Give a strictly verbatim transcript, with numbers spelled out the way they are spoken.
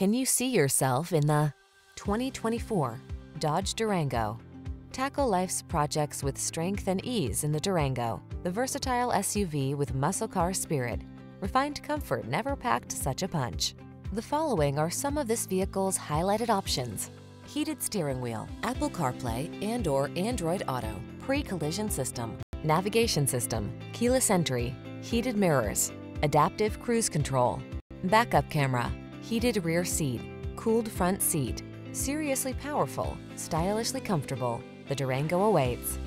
Can you see yourself in the twenty twenty-four Dodge Durango? Tackle life's projects with strength and ease in the Durango, the versatile S U V with muscle car spirit. Refined comfort never packed such a punch. The following are some of this vehicle's highlighted options: heated steering wheel, Apple CarPlay and or Android Auto, pre-collision system, navigation system, keyless entry, heated mirrors, adaptive cruise control, backup camera, heated rear seat, cooled front seat. Seriously powerful, stylishly comfortable. The Durango awaits.